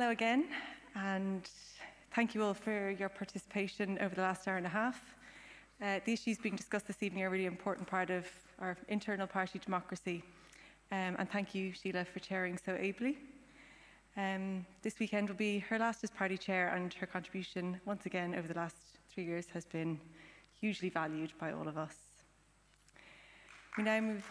hello again, and thank you all for your participation over the last hour and a half. The issues being discussed this evening are a really important part of our internal party democracy, and thank you, Sheila, for chairing so ably. This weekend will be her last as party chair, and her contribution, once again, over the last 3 years has been hugely valued by all of us. We now move...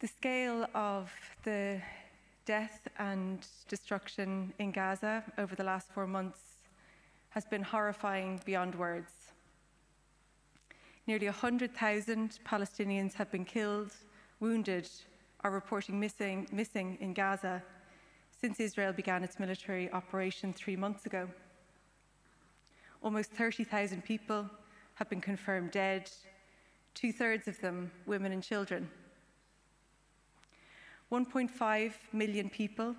The scale of the death and destruction in Gaza over the last 4 months has been horrifying beyond words. Nearly 100,000 Palestinians have been killed, wounded, or reporting missing in Gaza since Israel began its military operation 3 months ago. Almost 30,000 people have been confirmed dead, 2/3 of them women and children. 1.5 million people,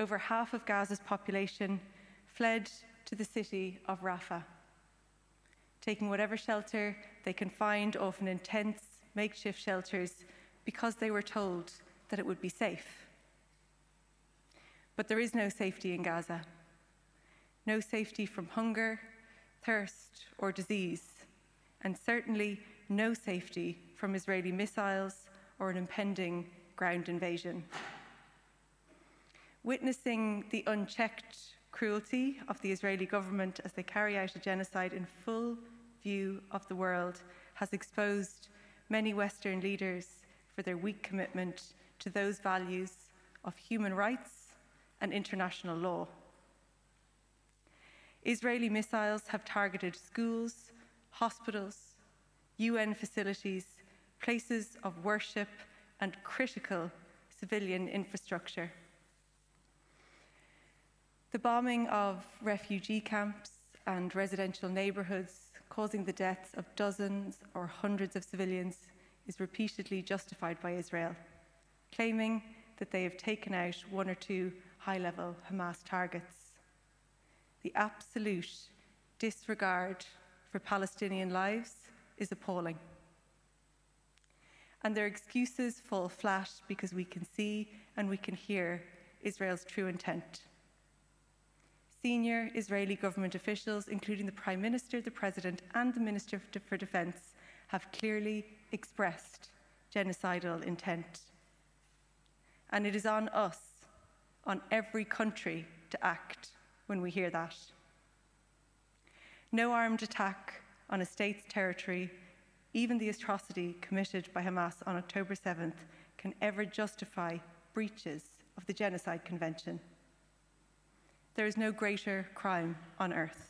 over half of Gaza's population, fled to the city of Rafah, taking whatever shelter they can find, often in tents, makeshift shelters, because they were told that it would be safe. But there is no safety in Gaza. No safety from hunger, thirst, or disease, and certainly no safety from Israeli missiles or an impending ground invasion. Witnessing the unchecked cruelty of the Israeli government as they carry out a genocide in full view of the world has exposed many Western leaders for their weak commitment to those values of human rights and international law. Israeli missiles have targeted schools, hospitals, UN facilities, places of worship, and critical civilian infrastructure. The bombing of refugee camps and residential neighbourhoods, causing the deaths of dozens or hundreds of civilians, is repeatedly justified by Israel, claiming that they have taken out one or two high-level Hamas targets. The absolute disregard for Palestinian lives is appalling. And their excuses fall flat because we can see and we can hear Israel's true intent. Senior Israeli government officials, including the Prime Minister, the President, and the Minister for Defence, have clearly expressed genocidal intent. And it is on us, on every country, to act when we hear that. No armed attack on a state's territory, even the atrocity committed by Hamas on October 7th, can ever justify breaches of the Genocide Convention. There is no greater crime on earth.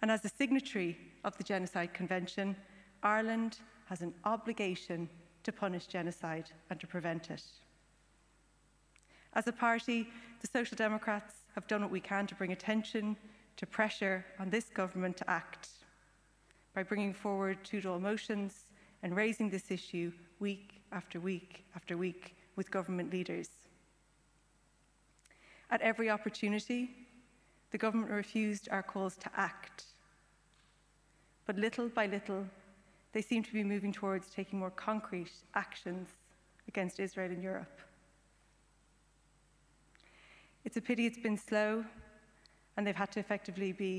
And as a signatory of the Genocide Convention, Ireland has an obligation to punish genocide and to prevent it. As a party, the Social Democrats have done what we can to bring attention to pressure on this government to act. By bringing forward two-door motions and raising this issue week after week after week with government leaders. At every opportunity, the government refused our calls to act. But little by little, they seem to be moving towards taking more concrete actions against Israel and Europe. It's a pity it's been slow, and they've had to effectively be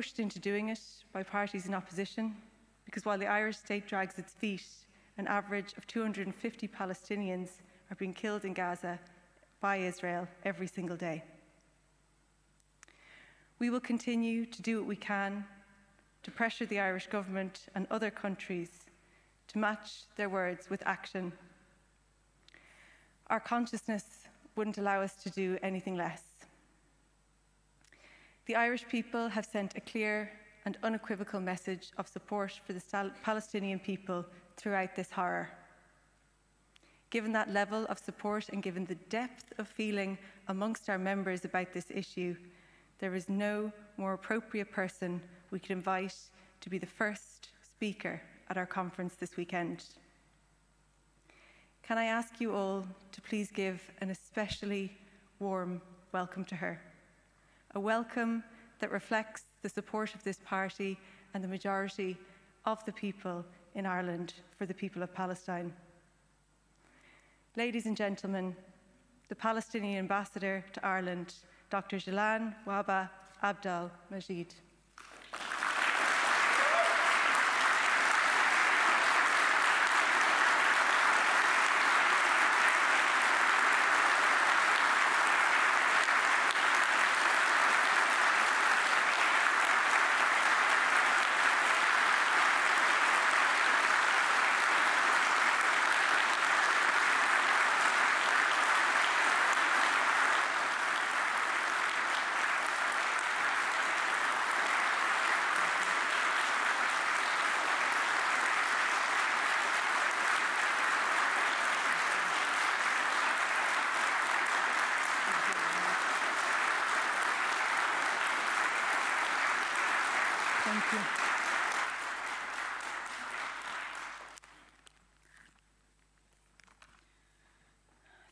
pushed into doing it by parties in opposition, because while the Irish state drags its feet, an average of 250 Palestinians are being killed in Gaza by Israel every single day. We will continue to do what we can to pressure the Irish government and other countries to match their words with action. Our consciousness wouldn't allow us to do anything less. The Irish people have sent a clear and unequivocal message of support for the Palestinian people throughout this horror. Given that level of support and given the depth of feeling amongst our members about this issue, there is no more appropriate person we could invite to be the first speaker at our conference this weekend. Can I ask you all to please give an especially warm welcome to her? A welcome that reflects the support of this party and the majority of the people in Ireland for the people of Palestine. Ladies and gentlemen, the Palestinian ambassador to Ireland, Dr. Jilan Wahba Abdalmajid.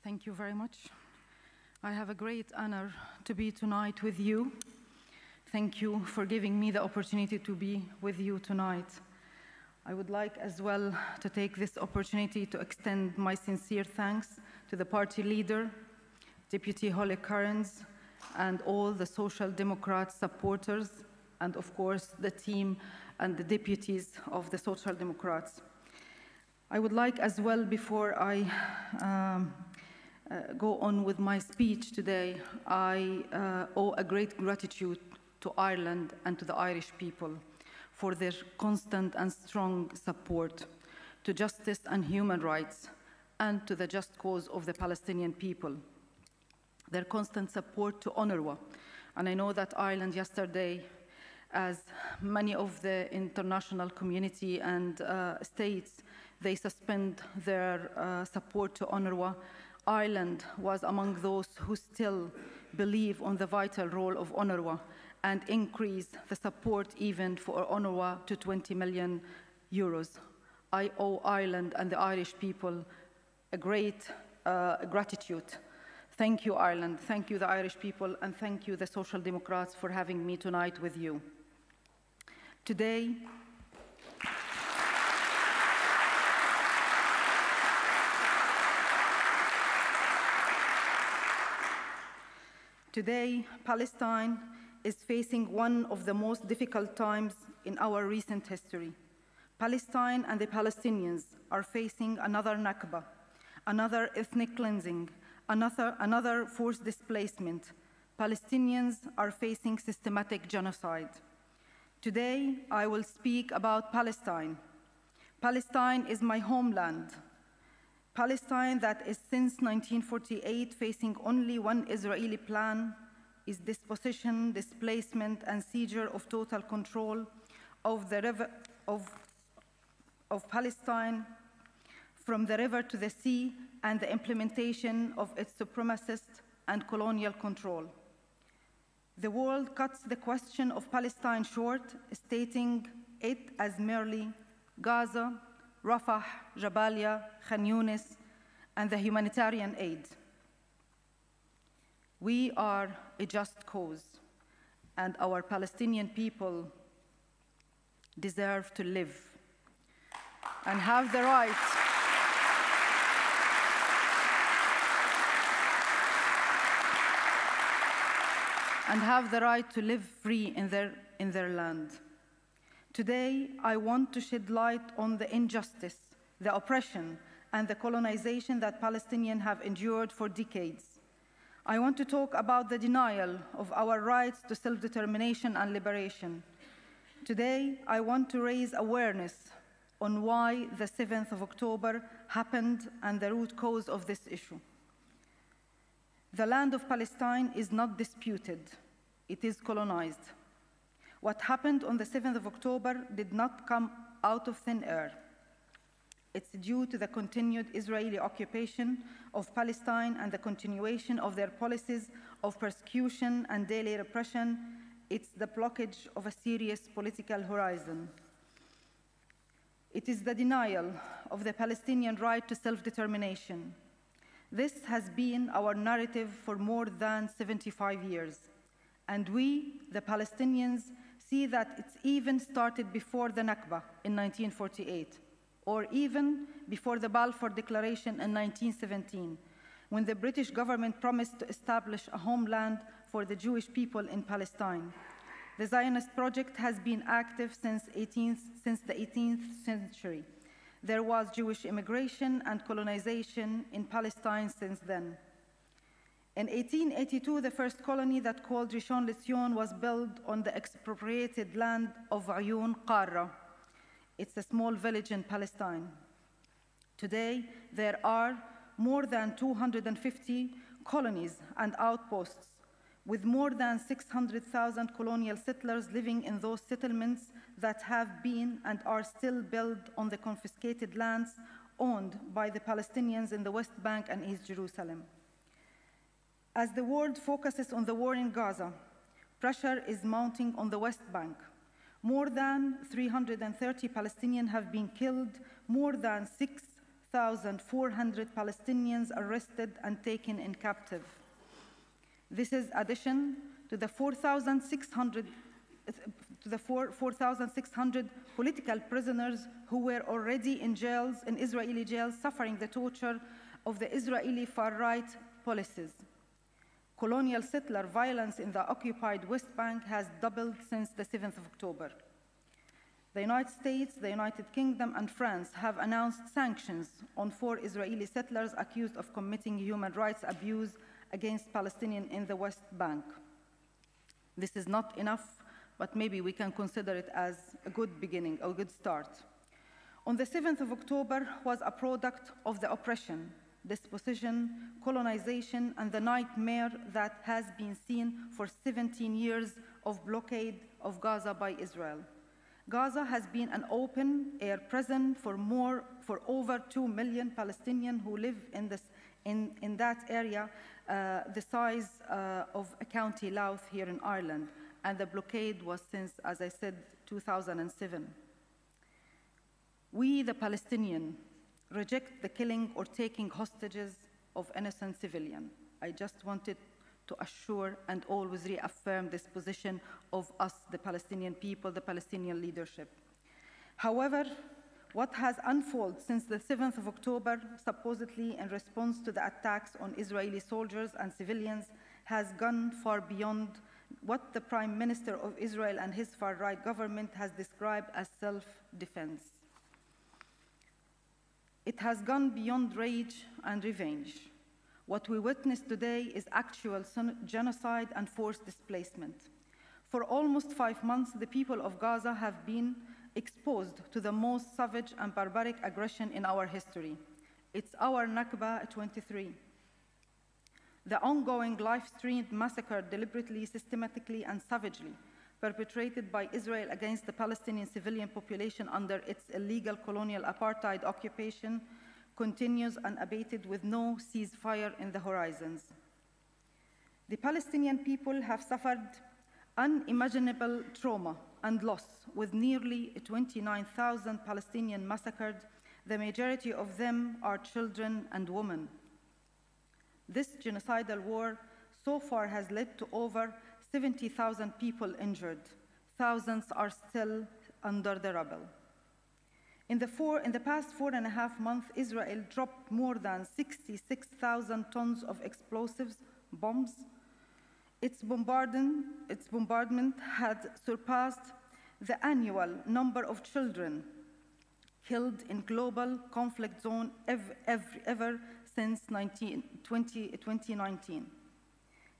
Thank you very much. I have a great honor to be tonight with you. Thank you for giving me the opportunity to be with you tonight. I would like as well to take this opportunity to extend my sincere thanks to the party leader, Deputy Holly Cairns, and all the Social Democrat supporters, and of course the team and the deputies of the Social Democrats. I would like as well, before I go on with my speech today, I owe a great gratitude to Ireland and to the Irish people for their constant and strong support to justice and human rights and to the just cause of the Palestinian people. Their constant support to UNRWA. And I know that Ireland yesterday, as many of the international community and states, they suspend their support to UNRWA. Ireland was among those who still believe on the vital role of UNRWA and increase the support even for UNRWA to 20 million euros. I owe Ireland and the Irish people a great gratitude. Thank you, Ireland. Thank you, the Irish people. And thank you, the Social Democrats, for having me tonight with you. Today, Palestine is facing one of the most difficult times in our recent history. Palestine and the Palestinians are facing another Nakba, another ethnic cleansing, another forced displacement. Palestinians are facing systematic genocide. Today, I will speak about Palestine. Palestine is my homeland. Palestine that is since 1948 facing only one Israeli plan is dispossession, displacement, and seizure of total control of the river of Palestine from the river to the sea and the implementation of its supremacist and colonial control. The world cuts the question of Palestine short, stating it as merely Gaza, Rafah, Jabalia, Khan Yunis, and the humanitarian aid. We are a just cause, and our Palestinian people deserve to live and have the right to live free in their land. Today, I want to shed light on the injustice, the oppression, and the colonization that Palestinians have endured for decades. I want to talk about the denial of our rights to self-determination and liberation. Today, I want to raise awareness on why the 7th of October happened and the root cause of this issue. The land of Palestine is not disputed. It is colonized. What happened on the 7th of October did not come out of thin air. It's due to the continued Israeli occupation of Palestine and the continuation of their policies of persecution and daily repression. It's the blockage of a serious political horizon. It is the denial of the Palestinian right to self-determination. This has been our narrative for more than 75 years. And we, the Palestinians, see that it's even started before the Nakba in 1948, or even before the Balfour Declaration in 1917, when the British government promised to establish a homeland for the Jewish people in Palestine. The Zionist project has been active since the 18th century. There was Jewish immigration and colonization in Palestine since then. In 1882, the first colony that called Rishon LeZion was built on the expropriated land of Ayoun Qara. It's a small village in Palestine. Today, there are more than 250 colonies and outposts, with more than 600,000 colonial settlers living in those settlements that have been and are still built on the confiscated lands owned by the Palestinians in the West Bank and East Jerusalem. As the world focuses on the war in Gaza, pressure is mounting on the West Bank. More than 330 Palestinians have been killed, more than 6,400 Palestinians arrested and taken in captive. This is addition to the 4,600 political prisoners who were already in jails, in Israeli jails, suffering the torture of the Israeli far-right policies. Colonial settler violence in the occupied West Bank has doubled since the 7th of October. The United States, the United Kingdom, and France have announced sanctions on 4 Israeli settlers accused of committing human rights abuse against Palestinians in the West Bank. This is not enough, but maybe we can consider it as a good beginning, a good start. On the 7th of October was a product of the oppression, dispossession, colonization, and the nightmare that has been seen for 17 years of blockade of Gaza by Israel. Gaza has been an open-air prison for over 2 million Palestinians who live in that area, the size of a county Louth here in Ireland. And the blockade was since, as I said, 2007. We, the Palestinians, reject the killing or taking hostages of innocent civilians. I just wanted to assure and always reaffirm this position of us, the Palestinian people, the Palestinian leadership. However, what has unfolded since the 7th of October, supposedly in response to the attacks on Israeli soldiers and civilians, has gone far beyond what the Prime Minister of Israel and his far-right government has described as self-defense. It has gone beyond rage and revenge. What we witness today is actual genocide and forced displacement. For almost 5 months, the people of Gaza have been exposed to the most savage and barbaric aggression in our history. It's our Nakba 23. The ongoing live-streamed massacre deliberately, systematically, and savagely perpetrated by Israel against the Palestinian civilian population under its illegal colonial apartheid occupation continues unabated with no ceasefire in the horizons. The Palestinian people have suffered unimaginable trauma and loss, with nearly 29,000 Palestinians massacred. The majority of them are children and women. This genocidal war so far has led to over 70,000 people injured. Thousands are still under the rubble. In the past 4.5 months, Israel dropped more than 66,000 tons of explosives, bombs. Its bombardment had surpassed the annual number of children killed in global conflict zone ever since 2019.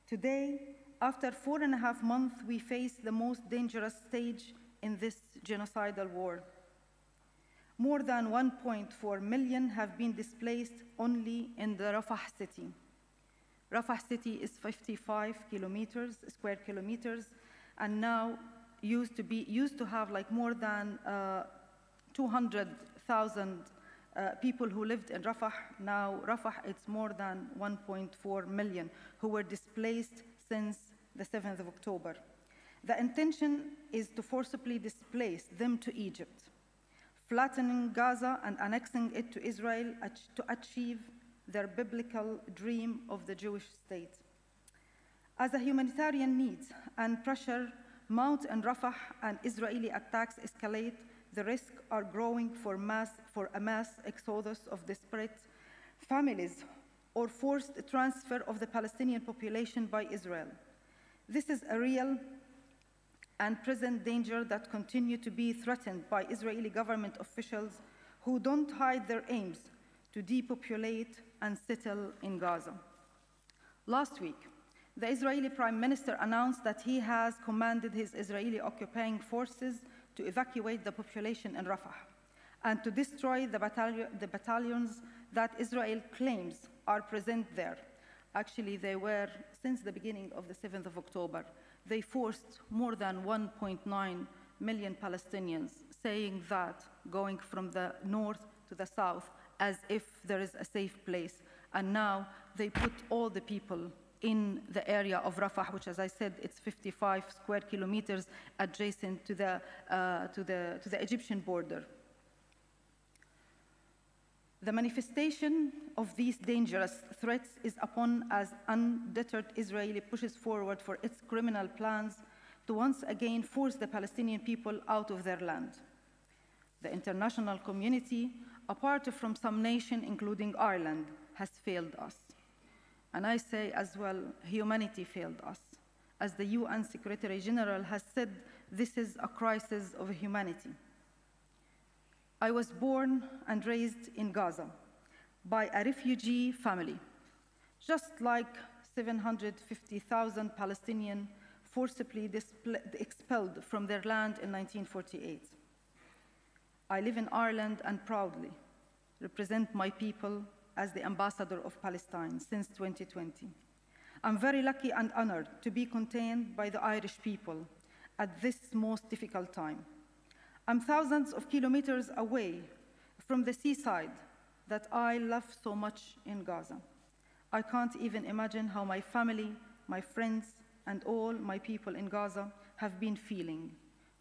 Today, after 4.5 months, we face the most dangerous stage in this genocidal war. More than 1.4 million have been displaced only in the Rafah city. Rafah city is 55 square kilometers, and now used to have like more than 200,000 people who lived in Rafah. Now Rafah, it's more than 1.4 million who were displaced since the 7th of October. The intention is to forcibly displace them to Egypt, flattening Gaza and annexing it to Israel to achieve their biblical dream of the Jewish state. As a humanitarian need and pressure Mount and Rafah and Israeli attacks escalate. The risks are growing for a mass exodus of disparate families or forced transfer of the Palestinian population by Israel. This is a real and present danger that continue to be threatened by Israeli government officials who don't hide their aims to depopulate and settle in Gaza. Last week, the Israeli Prime Minister announced that he has commanded his Israeli occupying forces to evacuate the population in Rafah and to destroy the battalions that Israel claims are present there. Actually, they were, since the beginning of the 7th of October, they forced more than 1.9 million Palestinians, saying that going from the north to the south as if there is a safe place. And now they put all the people in the area of Rafah, which, as I said, it's 55 square kilometers adjacent to the Egyptian border. The manifestation of these dangerous threats is upon as undeterred Israel pushes forward for its criminal plans to once again force the Palestinian people out of their land. The international community, apart from some nations, including Ireland, has failed us. And I say as well, humanity failed us. As the UN Secretary General has said, this is a crisis of humanity. I was born and raised in Gaza by a refugee family, just like 750,000 Palestinians forcibly expelled from their land in 1948. I live in Ireland and proudly represent my people as the ambassador of Palestine since 2020. I'm very lucky and honored to be contained by the Irish people at this most difficult time. I'm thousands of kilometers away from the seaside that I love so much in Gaza. I can't even imagine how my family, my friends, and all my people in Gaza have been feeling.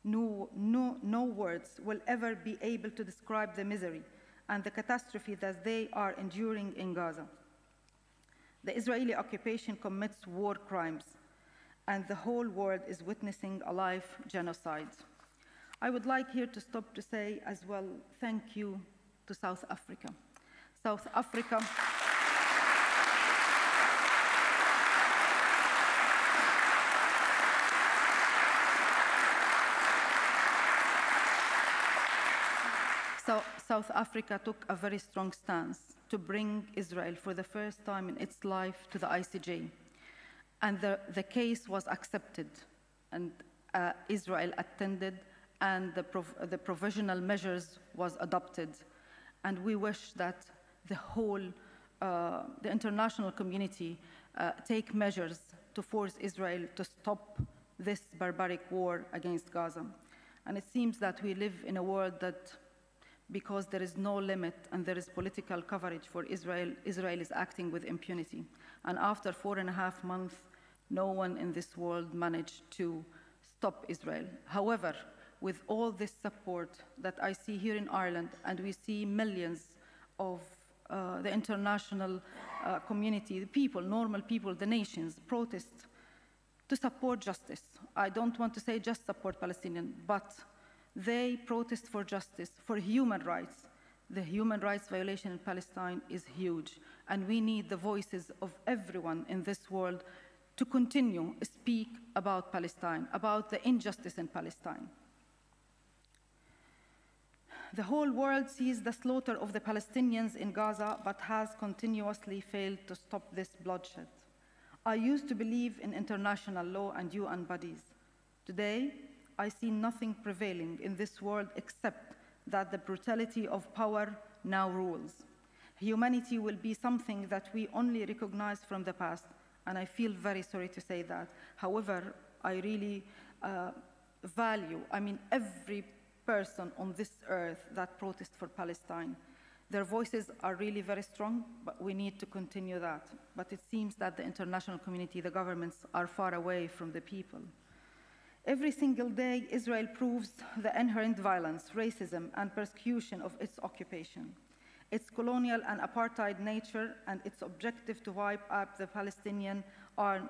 No words will ever be able to describe the misery and the catastrophe that they are enduring in Gaza. The Israeli occupation commits war crimes, and the whole world is witnessing a live genocide. I would like here to stop to say as well, thank you to South Africa. South Africa. So South Africa took a very strong stance to bring Israel for the first time in its life to the ICJ. And the case was accepted, and Israel attended, and the provisional measures was adopted. And we wish that the whole, the international community take measures to force Israel to stop this barbaric war against Gaza. And it seems that we live in a world that, because there is no limit and there is political coverage for Israel, Israel is acting with impunity. And after 4.5 months, no one in this world managed to stop Israel. However, with all this support that I see here in Ireland, and we see millions of the international community, the people, normal people, the nations, protest to support justice. I don't want to say just support Palestinians, but they protest for justice, for human rights. The human rights violation in Palestine is huge, and we need the voices of everyone in this world to continue to speak about Palestine, about the injustice in Palestine. The whole world sees the slaughter of the Palestinians in Gaza, but has continuously failed to stop this bloodshed. I used to believe in international law and UN bodies. Today, I see nothing prevailing in this world except that the brutality of power now rules. Humanity will be something that we only recognize from the past, and I feel very sorry to say that. However, I really value, every person on this earth that protests for Palestine. Their voices are really very strong, but we need to continue that. But it seems that the international community, the governments, are far away from the people. Every single day, Israel proves the inherent violence, racism, and persecution of its occupation, its colonial and apartheid nature, and its objective to wipe out the Palestinians are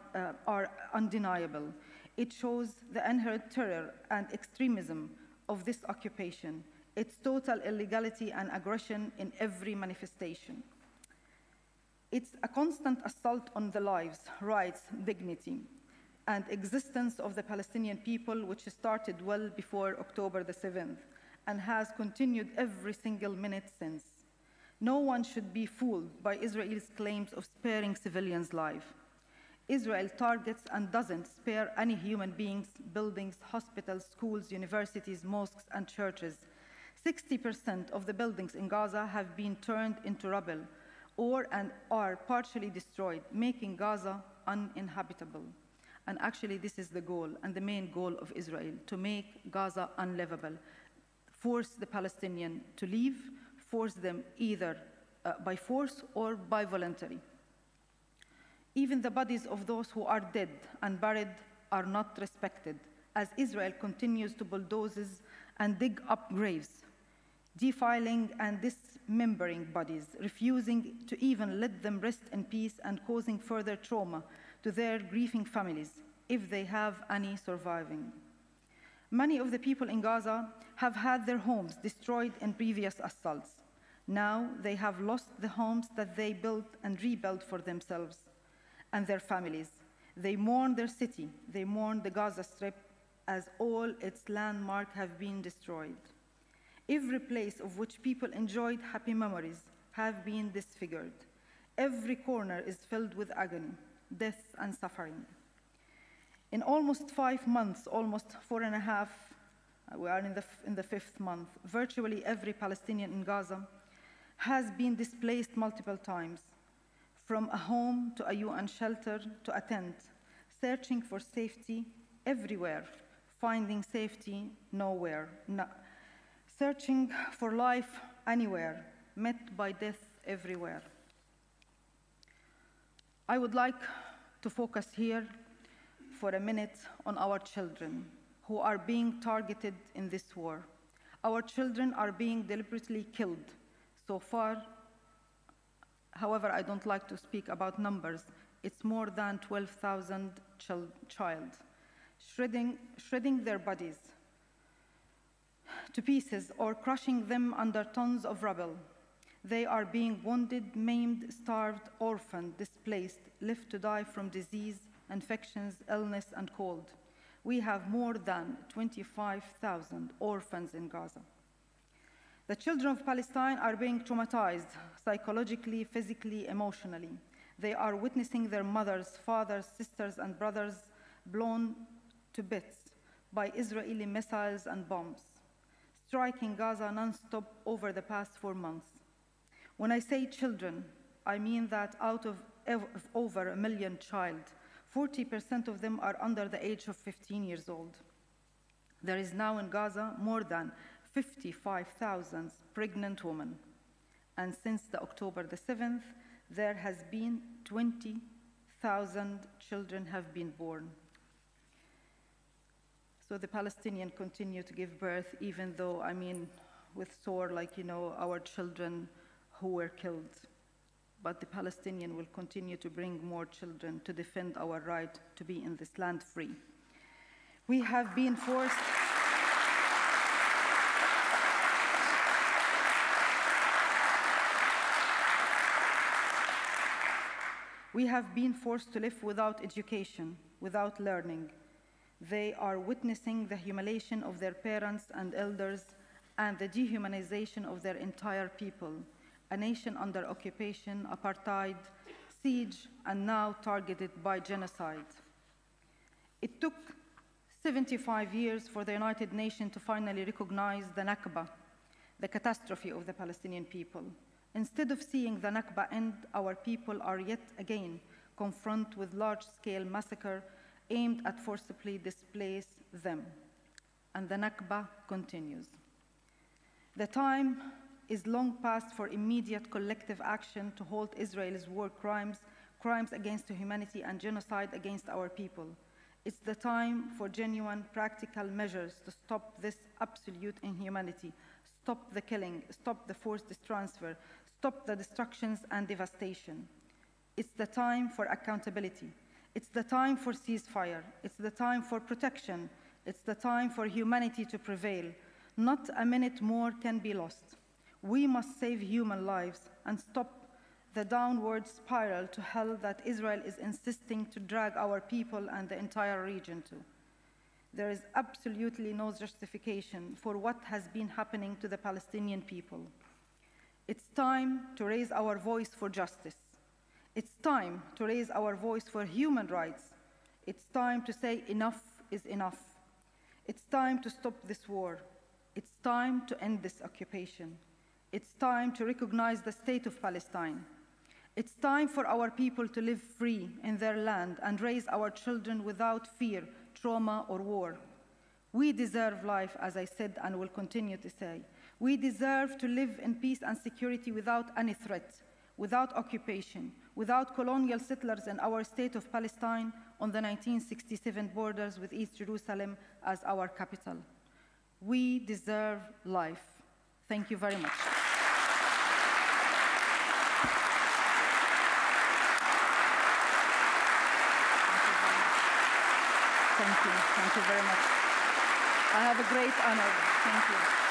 undeniable. It shows the inherent terror and extremism of this occupation, its total illegality and aggression in every manifestation. It's a constant assault on the lives, rights, dignity, and existence of the Palestinian people, which started well before October the 7th and has continued every single minute since. No one should be fooled by Israel's claims of sparing civilians' lives. Israel targets and doesn't spare any human beings, buildings, hospitals, schools, universities, mosques, and churches. 60% of the buildings in Gaza have been turned into rubble or and are partially destroyed, making Gaza uninhabitable. And actually, this is the goal and the main goal of Israel, to make Gaza unlivable, force the Palestinians to leave, force them either by force or by voluntary. Even the bodies of those who are dead and buried are not respected, as Israel continues to bulldoze and dig up graves, defiling and dismembering bodies, refusing to even let them rest in peace and causing further trauma to their grieving families, if they have any surviving. Many of the people in Gaza have had their homes destroyed in previous assaults. Now they have lost the homes that they built and rebuilt for themselves and their families. They mourn their city, they mourn the Gaza Strip, as all its landmarks have been destroyed. Every place of which people enjoyed happy memories have been disfigured. Every corner is filled with agony, death, and suffering. In almost 5 months, almost 4.5, we are in the fifth month, virtually every Palestinian in Gaza has been displaced multiple times, from a home to a UN shelter to a tent, searching for safety everywhere, finding safety nowhere. No. Searching for life anywhere, met by death everywhere. I would like to focus here for a minute on our children who are being targeted in this war. Our children are being deliberately killed so far. However, I don't like to speak about numbers. It's more than 12,000 child, shredding their bodies to pieces or crushing them under tons of rubble. They are being wounded, maimed, starved, orphaned, displaced, left to die from disease, infections, illness, and cold. We have more than 25,000 orphans in Gaza. The children of Palestine are being traumatized psychologically, physically, emotionally. They are witnessing their mothers, fathers, sisters, and brothers blown to bits by Israeli missiles and bombs, striking Gaza non-stop over the past 4 months. When I say children, I mean that out of over 1 million child, 40% of them are under the age of 15 years old. There is now in Gaza more than 55,000 pregnant women. And since the October the 7th, there has been 20,000 children have been born. So the Palestinians continue to give birth, even though, I mean, with sore, like, you know, our children who were killed. But the Palestinians will continue to bring more children to defend our right to be in this land free. We have been forced. We have been forced to live without education, without learning. They are witnessing the humiliation of their parents and elders and the dehumanization of their entire people, a nation under occupation, apartheid, siege, and now targeted by genocide. It took 75 years for the United Nations to finally recognize the Nakba, the catastrophe of the Palestinian people. Instead of seeing the Nakba end, our people are yet again confronted with large-scale massacre aimed at forcibly displace them. And the Nakba continues. The time is long past for immediate collective action to halt Israel's war crimes, crimes against humanity, and genocide against our people. It's the time for genuine practical measures to stop this absolute inhumanity, stop the killing, stop the forced transfer, stop the destructions and devastation. It's the time for accountability. It's the time for ceasefire. It's the time for protection. It's the time for humanity to prevail. Not a minute more can be lost. We must save human lives and stop the downward spiral to hell that Israel is insisting to drag our people and the entire region to. There is absolutely no justification for what has been happening to the Palestinian people. It's time to raise our voice for justice. It's time to raise our voice for human rights. It's time to say enough is enough. It's time to stop this war. It's time to end this occupation. It's time to recognize the state of Palestine. It's time for our people to live free in their land and raise our children without fear, trauma, or war. We deserve life, as I said and will continue to say. We deserve to live in peace and security without any threat, without occupation, without colonial settlers in our state of Palestine on the 1967 borders with East Jerusalem as our capital. We deserve life. Thank you very much. Thank you very much. I have a great honor. Thank you.